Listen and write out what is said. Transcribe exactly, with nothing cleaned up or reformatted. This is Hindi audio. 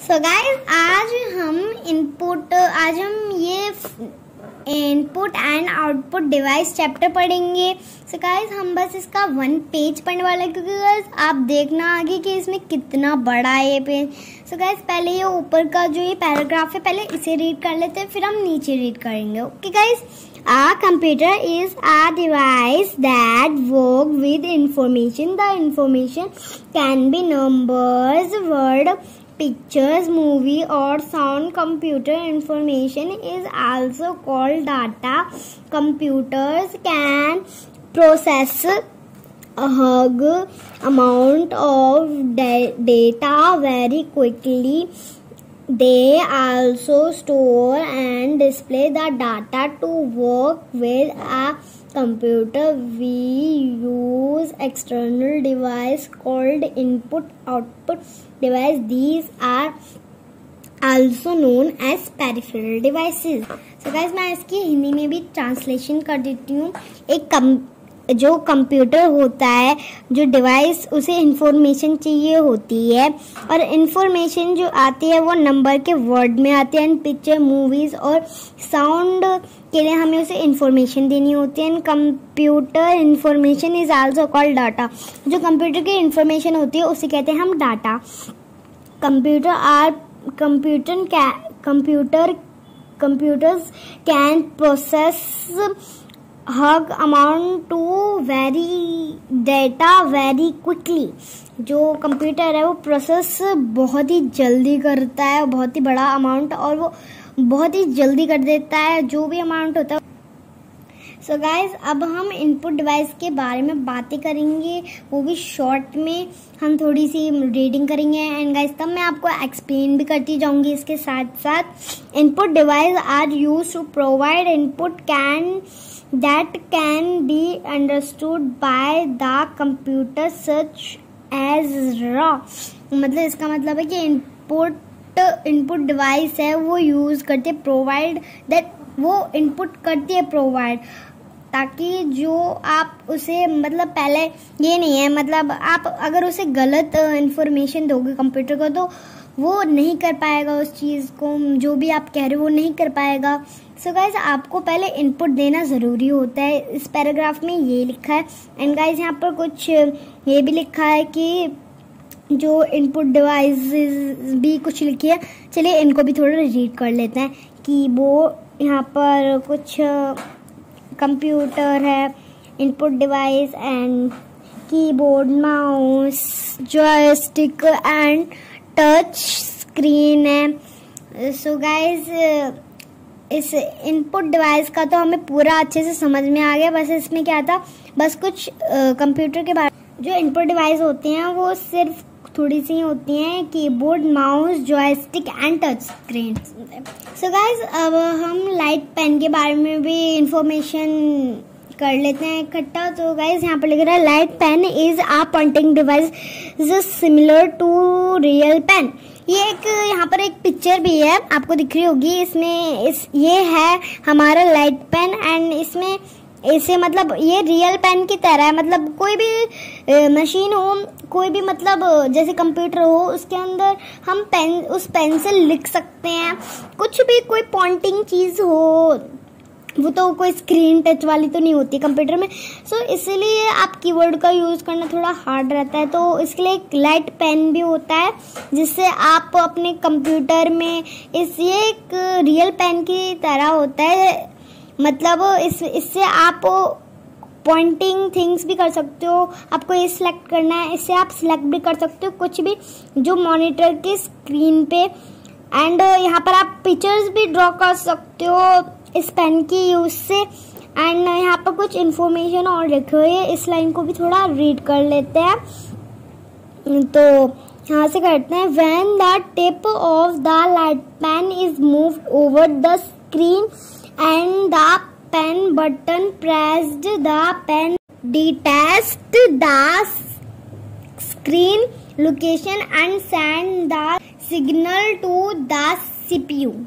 सो गाइस आज हम इनपुट आज हम ये input and output device chapter पढ़ेंगे। सो गाइस हम बस इसका वन पेज पढ़ने वाला है, क्योंकि गाइस आप देखना आगे कि इसमें कितना बड़ा है ये पेज। सो गाइस पहले ये ऊपर का जो ये पैराग्राफ है पहले इसे रीड कर लेते हैं, फिर हम नीचे रीड करेंगे। Okay guys, A computer is a device that works with information. The information can be numbers, word, pictures, movie or sound. Computer information is also called data. Computers can process a huge amount of data very quickly. They also store and display the data. To work with a computer, we use external device called input output device. These are also known as peripheral devices. So guys, मैं इसकी हिंदी में भी ट्रांसलेशन कर देती हूँ। एक कम जो कंप्यूटर होता है, जो डिवाइस, उसे इंफॉर्मेशन चाहिए होती है, और इंफॉर्मेशन जो आती है वो नंबर के वर्ड में आती है। एंड पिक्चर, मूवीज़ और साउंड के लिए हमें उसे इंफॉर्मेशन देनी होती है। And computer information is also called data. जो कंप्यूटर की इंफॉर्मेशन होती है उसे कहते हैं हम data. Computer are computer computer computers can process huge amount to very data very quickly. जो कंप्यूटर है वो प्रोसेस बहुत ही जल्दी करता है, बहुत ही बड़ा अमाउंट, और वो बहुत ही जल्दी कर देता है जो भी अमाउंट होता है। सो so गाइज, अब हम इनपुट डिवाइस के बारे में बातें करेंगे, वो भी शॉर्ट में। हम थोड़ी सी रीडिंग करेंगे एंड गाइज तब मैं आपको एक्सप्लेन भी करती जाऊंगी इसके साथ साथ। Input device are use to provide input can that can be understood by the computer such as raw। मतलब इसका मतलब है कि इनपुट इनपुट डिवाइस है वो यूज़ करती है प्रोवाइड, दैट वो इनपुट करती है प्रोवाइड, ताकि जो आप उसे मतलब पहले ये नहीं है, मतलब आप अगर उसे गलत इंफॉर्मेशन दोगे कंप्यूटर को तो वो नहीं कर पाएगा उस चीज़ को, जो भी आप कह रहे हो वो नहीं कर पाएगा। सो गाइज, आपको पहले इनपुट देना ज़रूरी होता है। इस पैराग्राफ में ये लिखा है। एंड गाइज यहाँ पर कुछ ये भी लिखा है कि जो इनपुट डिवाइसेस भी कुछ लिखी है, चलिए इनको भी थोड़ा रीड कर लेते हैं। कि वो यहाँ पर कुछ कंप्यूटर है, input device and keyboard, mouse, joystick and touch screen है। सो so गाइज, इस इनपुट डिवाइस का तो हमें पूरा अच्छे से समझ में आ गया। बस इसमें क्या था, बस कुछ कंप्यूटर के बारे, जो इनपुट डिवाइस होते हैं वो सिर्फ थोड़ी सी होती हैं, keyboard, mouse, joystick and touch screen. So guys, अब हम लाइट पेन के बारे में भी इंफॉर्मेशन कर लेते हैं इकट्ठा। तो गाइज यहाँ पर लिख रहा है light pen is a pointing device similar to real pen. ये एक यहाँ पर एक पिक्चर भी है, आपको दिख रही होगी। इसमें इस ये है हमारा लाइट पेन, एंड इसमें इसे मतलब ये रियल पेन की तरह है। मतलब कोई भी ए, मशीन हो, कोई भी मतलब जैसे कंप्यूटर हो, उसके अंदर हम पेन उस पेन से लिख सकते हैं कुछ भी। कोई पॉइंटिंग चीज़ हो वो तो कोई स्क्रीन टच वाली तो नहीं होती कंप्यूटर में। सो so, इसीलिए आप कीबोर्ड का यूज़ करना थोड़ा हार्ड रहता है। तो इसके लिए एक लाइट पेन भी होता है, जिससे आप अपने कंप्यूटर में इस ये एक रियल पेन की तरह होता है। मतलब इस इससे आप पॉइंटिंग थिंग्स भी कर सकते हो। आपको ये सिलेक्ट करना है, इससे आप सिलेक्ट भी कर सकते हो कुछ भी जो मॉनिटर की स्क्रीन पे। एंड यहाँ पर आप पिक्चर्स भी ड्रॉ कर सकते हो इस पेन की यूज से। एंड यहाँ पर कुछ इन्फॉर्मेशन और लिखी हुई है, इस लाइन को भी थोड़ा रीड कर लेते हैं। तो यहाँ से करते हैं, when the tip of the light pen is moved over the screen and the pen button pressed, the pen detects the screen location and send the signal to the CPU.